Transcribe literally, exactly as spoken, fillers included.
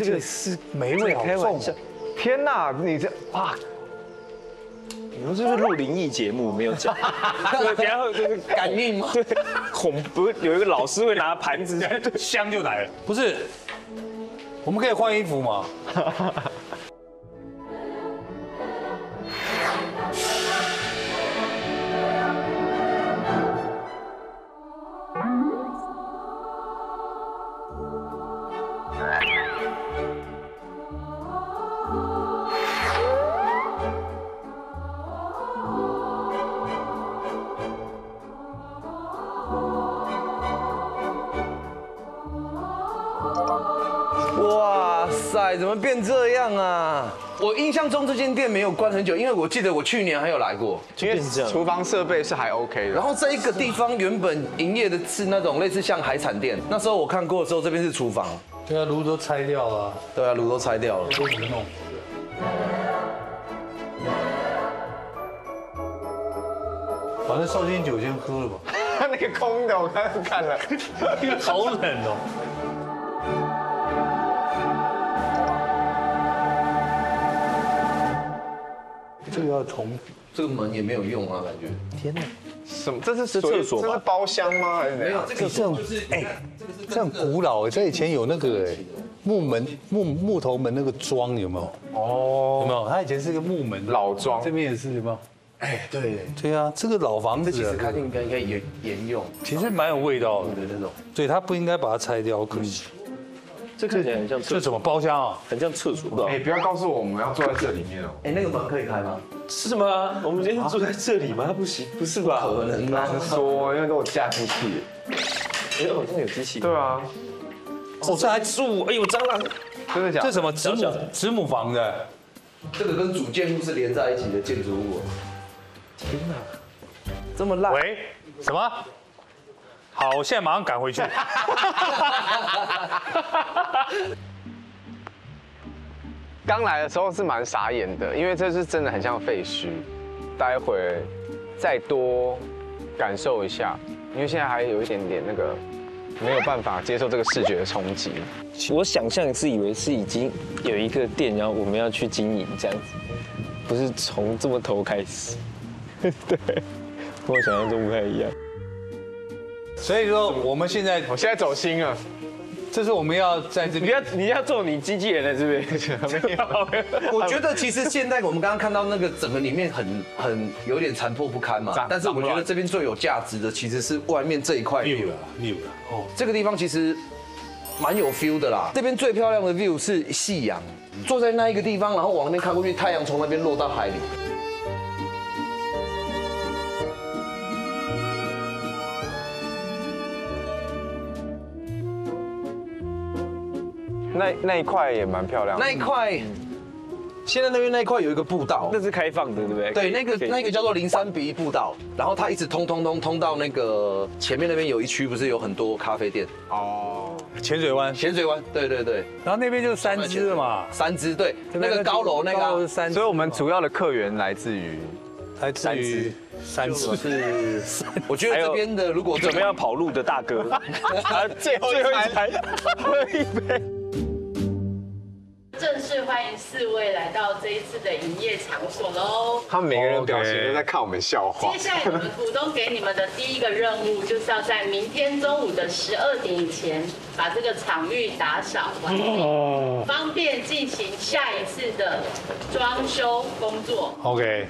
这个是霉味好重。天哪，你这哇！ 你们是不是录灵异节目没有讲？等下会就是感应吗？对，恐怖有一个老师会拿盘子，香就来了。不是，我们可以换衣服吗？怎么变这样啊？我印象中这间店没有关很久，因为我记得我去年还有来过。因为厨房设备是还 OK 的。然后这一个地方原本营业的是那种类似像海产店，那时候我看过的时候，这边是厨房。对啊，炉都拆掉了。对啊，炉都拆掉了。都怎么弄？反正绍兴酒先喝了吧。那个空的我刚刚看了，好冷哦。 这个要重，这个门也没有用啊，感觉。天哪，什么？这是厕所？这是包厢吗？还是没有？这个这样哎，这样古老哎，在以前有那个哎木门木木头门那个桩有没有？哦，有没有？它以前是个木门老桩，这边也是有没有？哎，对对啊，这个老房子其实它应该应该沿沿用，其实蛮有味道的那种。对，它不应该把它拆掉，可惜。 这看起来很像厕所，这什么包厢啊？很像厕所。哎，不要告诉我我们要坐在这里面哦。哎，那个门可以开吗？是吗？我们今天住在这里吗？不行，不是吧？可能吗？说，因为都有架出去。哎，好像有机器。对啊。我这还住，哎呦，蟑螂！真的假？这什么子母子母房的？这个跟主建筑是连在一起的建筑物。天哪，这么烂！喂，什么？ 好，我现在马上赶回去。刚来的时候是蛮傻眼的，因为这是真的很像废墟。待会再多感受一下，因为现在还有一点点那个没有办法接受这个视觉的冲击。我想象是以为是已经有一个店，然后我们要去经营这样子，不是从这么头开始。对，跟我想象中不太一样。 所以说，我们现在我现在走心了，这是我们要在这边。你要你要做你机器人了，是不是？没有，我觉得其实现在我们刚刚看到那个整个里面很很有点残破不堪嘛，但是我觉得这边最有价值的其实是外面这一块 view 了 view 了哦，这个地方其实蛮有 feel 的啦。这边最漂亮的 view 是夕阳，坐在那一个地方，然后往那边看过去，太阳从那边落到海里。 那那一块也蛮漂亮。那一块，现在那边那一块有一个步道，那是开放的，对不对？对，那个那个叫做零三比一步道，然后它一直通通通通到那个前面那边有一区，不是有很多咖啡店哦，浅水湾，浅水湾，对对对。然后那边就是三支嘛，三支对，那个高楼那个三支。所以我们主要的客源来自于，来自于。 三次是，我觉得这边的如果准备要跑路的大哥，最后最后一台喝一杯。正式欢迎四位来到这一次的营业场所喽。他们每个人表情都在看我们笑话。接下来，我们股东给你们的第一个任务就是要在明天中午的十二点以前把这个场域打扫完毕，方便进行下一次的装修工作。OK。